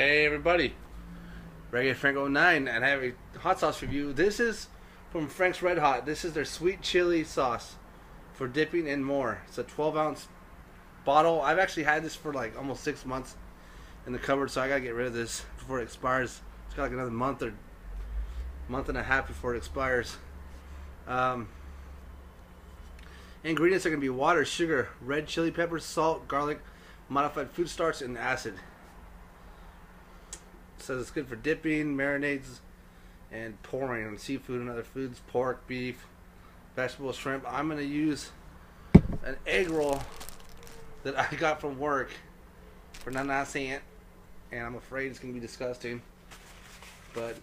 Hey everybody, ReggaeFrank09, and I have a hot sauce review. This is from Frank's RedHot. This is their sweet chili sauce for dipping and more. It's a 12-ounce bottle. I've actually had this for like almost 6 months in the cupboard, so I gotta get rid of this before it expires. It's got like another month or month and a half before it expires. Ingredients are gonna be water, sugar, red chili peppers, salt, garlic, modified food starch, and acid. Says it's good for dipping, marinades, and pouring on seafood and other foods, pork, beef, vegetables, shrimp. I'm gonna use an egg roll that I got from work for 99 cents, and I'm afraid it's gonna be disgusting, but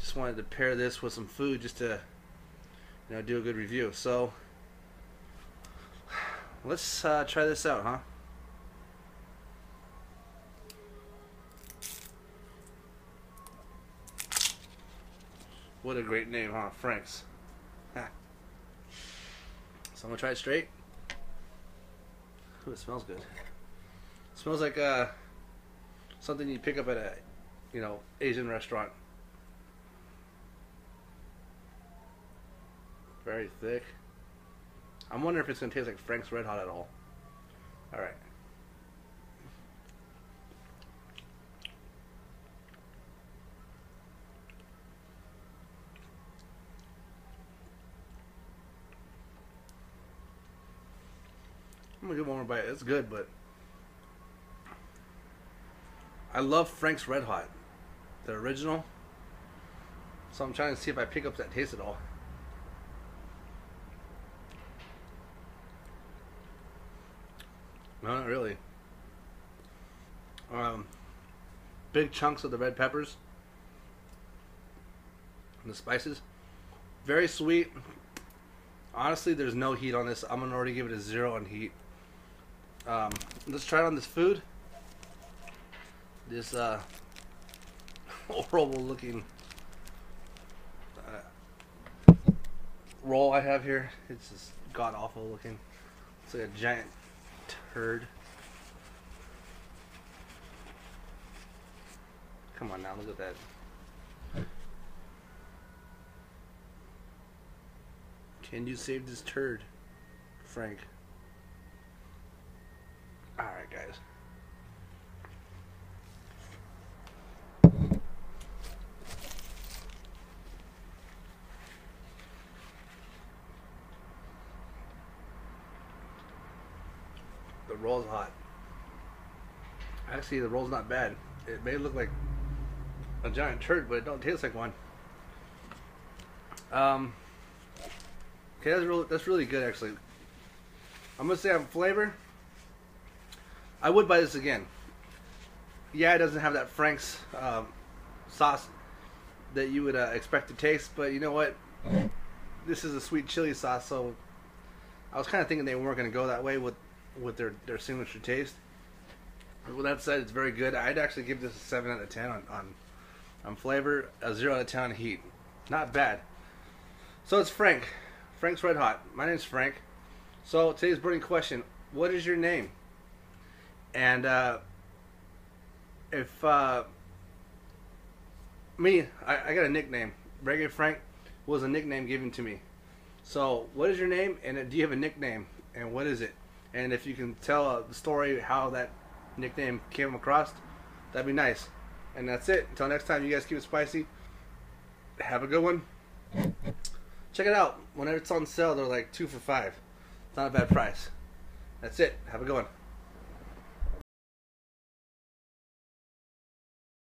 just wanted to pair this with some food just to, you know, do a good review. So let's try this out, huh? What a great name, huh? Frank's. Ha. So I'm gonna try it straight. Ooh, it smells good. It smells like something you pick up at a, you know, Asian restaurant. Very thick. I'm wondering if it's gonna taste like Frank's RedHot at all. All right. I'm gonna give one more bite. It's good, but I love Frank's RedHot, the original. So I'm trying to see if I pick up that taste at all. No, not really. Big chunks of the red peppers and the spices. Very sweet. Honestly, there's no heat on this. I'm gonna already give it a 0 on heat. Let's try it on this food. This horrible looking roll I have here. It's just god awful looking. It's like a giant turd. Come on now, look at that. Can you save this turd, Frank? Alright, guys. The roll's hot. Actually, the roll's not bad. It may look like a giant turd, but it don't taste like one. Okay, that's really good, actually. I'm gonna say on flavor, I would buy this again. Yeah, it doesn't have that Frank's sauce that you would expect to taste, but you know what? This is a sweet chili sauce, so I was kind of thinking they weren't going to go that way with their signature taste. With that said, it's very good. I'd actually give this a 7 out of 10 on flavor, a 0 out of 10 on heat. Not bad. So it's Frank's RedHot. My name's Frank. So today's burning question, what is your name? And I got a nickname. Reggae Frank was a nickname given to me. So what is your name, and do you have a nickname, and what is it? And if you can tell the story how that nickname came across, that'd be nice. And that's it. Until next time, you guys keep it spicy. Have a good one. Check it out. Whenever it's on sale, they're like 2 for $5. It's not a bad price. That's it. Have a good one.